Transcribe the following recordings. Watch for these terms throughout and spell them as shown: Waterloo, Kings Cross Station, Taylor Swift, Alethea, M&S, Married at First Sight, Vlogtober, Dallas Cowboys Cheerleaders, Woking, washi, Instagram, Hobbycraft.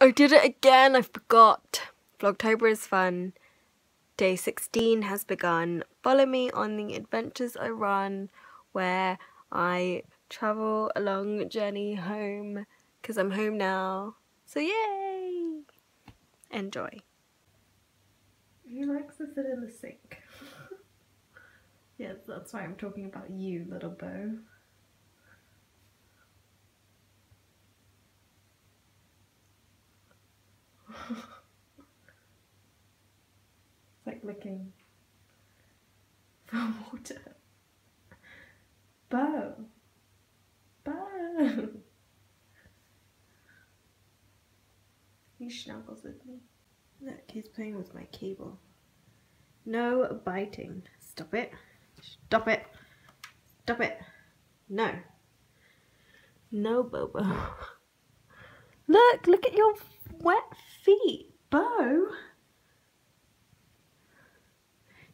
I did it again, I forgot. Vlogtober is fun. Day 16 has begun. Follow me on the adventures I run where I travel a long journey home because I'm home now. So yay! Enjoy. Who likes to sit in the sink? Yeah, that's why I'm talking about you, little beau. It's like looking for water. Beau! Beau! He snuggles with me. Look, he's playing with my cable. No biting. Stop it. Stop it. Stop it. No. No, Bobo. Look, look at your wet feet, Bo.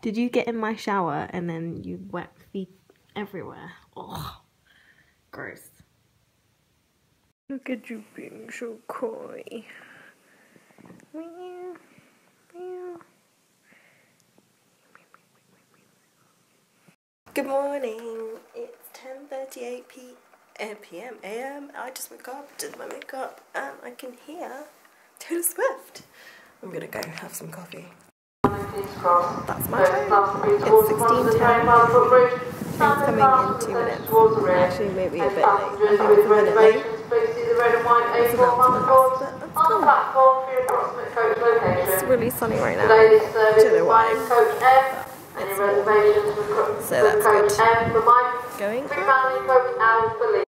Did you get in my shower and then you wet feet everywhere? Oh, gross. Look at you being so coy. Meow, meow. Good morning. It's 10:38 p.m. I just woke up, did my makeup, and I can hear Taylor Swift. I'm gonna go have some coffee. That's my phone. It's 16:10. It's coming in 2 minutes. Actually, maybe a bit late. I think it's a minute late. It's about 2 minutes. It's really sunny right now. I don't know why. It's warm. So that's good. Going home.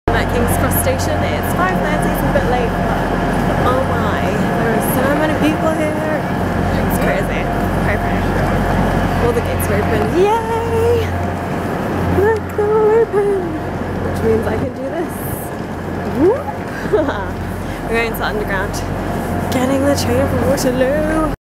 At Kings Cross Station, it's 5:30. It's a bit late, but oh my, there are so many people here. It's crazy. All the gates are open. Yay! Look, they're all open. Which means I can do this. We're going to the underground, getting the train from Waterloo.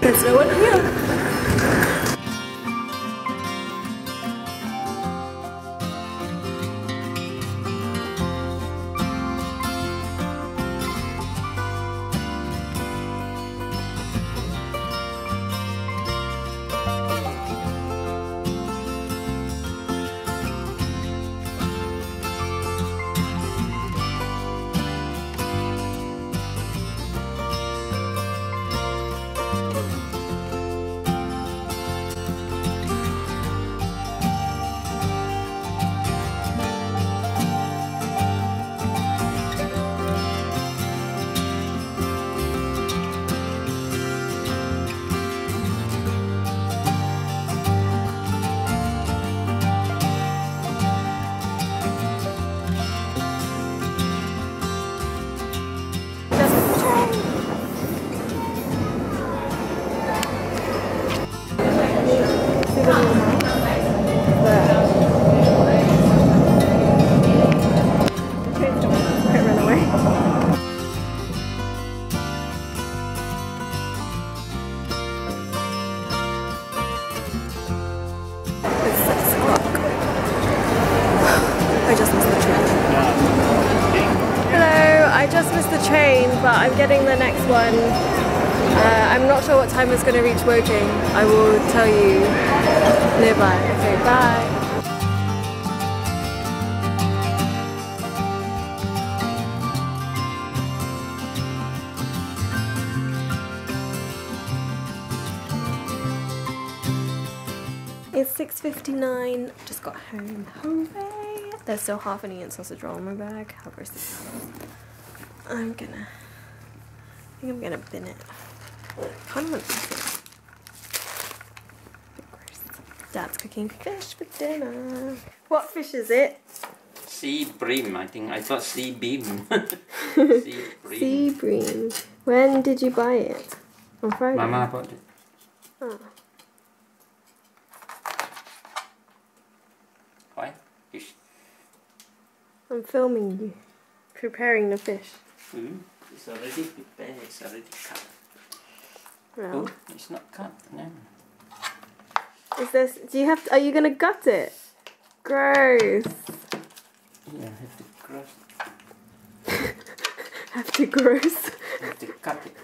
There's no one here. But I'm getting the next one. I'm not sure what time it's going to reach Woking. I will tell you nearby. Okay, bye. It's 6:59. Just got home. Hooray! There's still half an Indian sausage roll in my bag. How gross is that? I think I'm gonna bin it. I kind of want to eat it. Dad's cooking fish for dinner. What fish is it? Sea bream, I think. I thought sea bream. Sea bream. Sea bream. When did you buy it? On Friday? Mama bought it. Oh. Why? Fish. I'm filming you. preparing the fish. Mm-hmm. It's already prepared, it's already cut. No. Oh, it's not cut, no. Is this, do you have to, are you gonna gut it? Gross. Yeah, I have to gross. Have to gross. I have to cut it.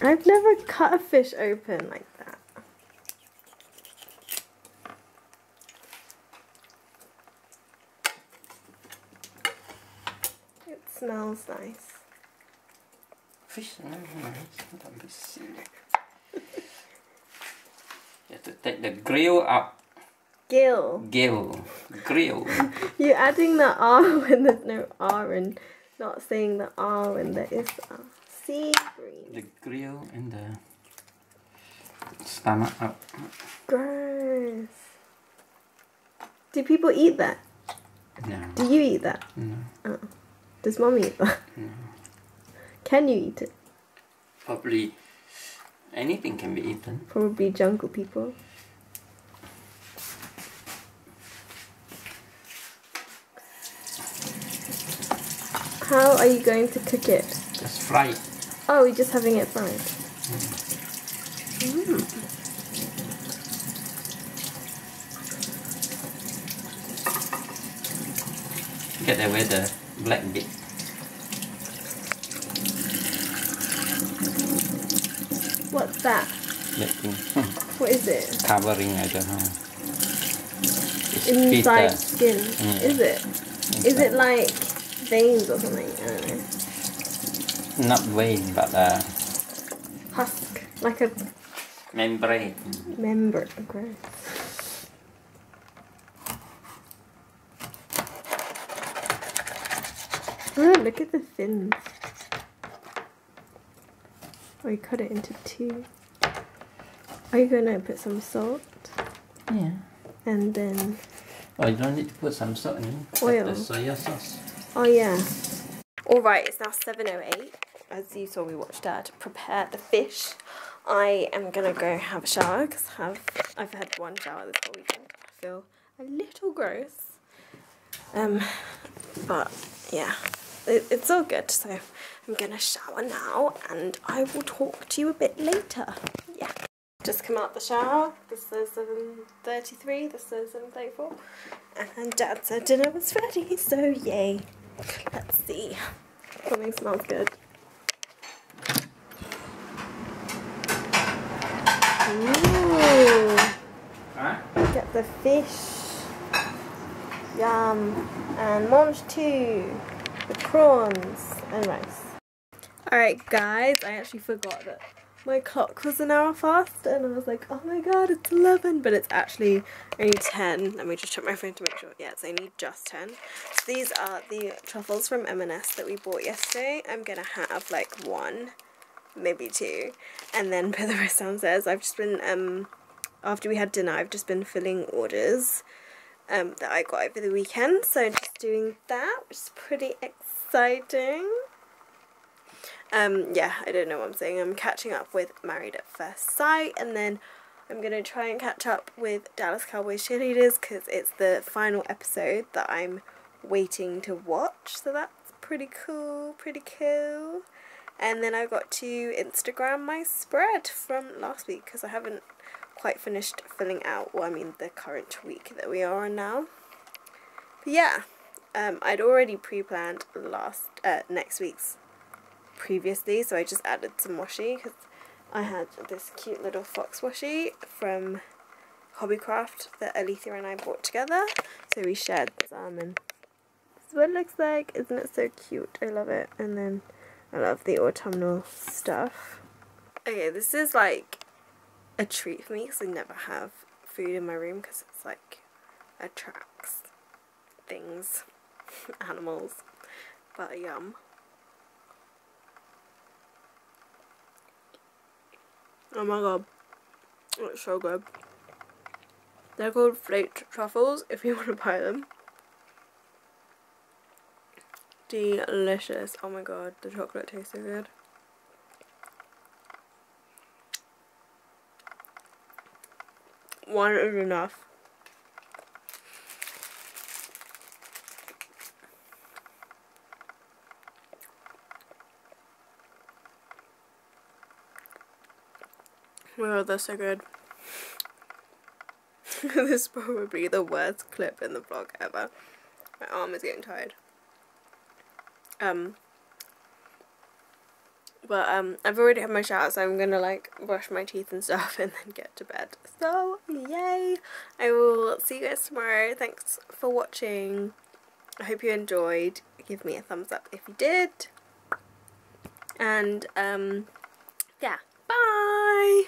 I've never cut a fish open like that. It smells nice. Fish smells nice. Don't be silly. You have to take the grill up. Gill. Gill. Grill. You're adding the R when there's no R and not saying the R when there is the R. Sea green. The grill and the stomach up. Gross. Do people eat that? No. Do you eat that? No. Oh. Does mommy eat that? No. Can you eat it? Probably. Anything can be eaten. Probably jungle people. How are you going to cook it? Just fry it. Oh, you're just having it fried. Mm. Mm. Get away the black bit. What's that? What is it? Covering, I don't know. It's inside bitter. Skin. Mm. Is it? Inside. Is it like veins or something? I don't know. Not veins, but husk. Like a membrane. Membrane. Gross. Oh, look at the fins. Or you cut it into two. Are you going to put some salt? Yeah. And then... Oh, you don't need to put some salt in. Oil. The soya sauce. Oh, yeah. Alright, it's now 7:08. As you saw, we watched Dad prepare the fish. I am going to go have a shower, because I've had one shower this whole weekend. I feel a little gross. But, yeah. It's all good, so I'm gonna shower now and I will talk to you a bit later. Yeah. Just come out the shower. This is 7:33, this is 7:34. And Dad said dinner was ready, so yay. Let's see. Something smells good. Ooh. Huh? Get the fish. Yum. And munch too. The prawns and rice. Alright guys, I actually forgot that my clock was an hour fast and I was like, oh my god, it's 11, but it's actually only 10. Let me just check my phone to make sure. Yeah, it's only just 10. So these are the truffles from M&S that we bought yesterday. I'm gonna have like one, maybe two, and then put the rest downstairs. I've just been, after we had dinner, I've just been filling orders that I got over the weekend, so just doing that, which is pretty exciting. Yeah, I don't know what I'm saying. I'm catching up with Married at First Sight, and then I'm going to try and catch up with Dallas Cowboys Cheerleaders, because it's the final episode that I'm waiting to watch, so that's pretty cool, pretty cool. And then I got to Instagram my spread from last week, because I haven't quite finished filling out, well, I mean the current week that we are on now. But yeah, I'd already pre-planned next week's previously, so I just added some washi, because I had this cute little fox washi from Hobbycraft that Alethea and I bought together, so we shared some, and this is what it looks like. Isn't it so cute? I love it. And then I love the autumnal stuff. Okay, this is like a treat for me, because I never have food in my room, because it's like attracts things, animals, but yum. Oh my god, it's so good. They're called flaked truffles if you want to buy them. Delicious. Oh my god, the chocolate tastes so good. One is enough. Wow, that's so good. This is probably the worst clip in the vlog ever. My arm is getting tired. But I've already had my shower, so I'm gonna like brush my teeth and stuff and then get to bed. So yay! I will see you guys tomorrow. Thanks for watching. I hope you enjoyed. Give me a thumbs up if you did. And yeah, bye!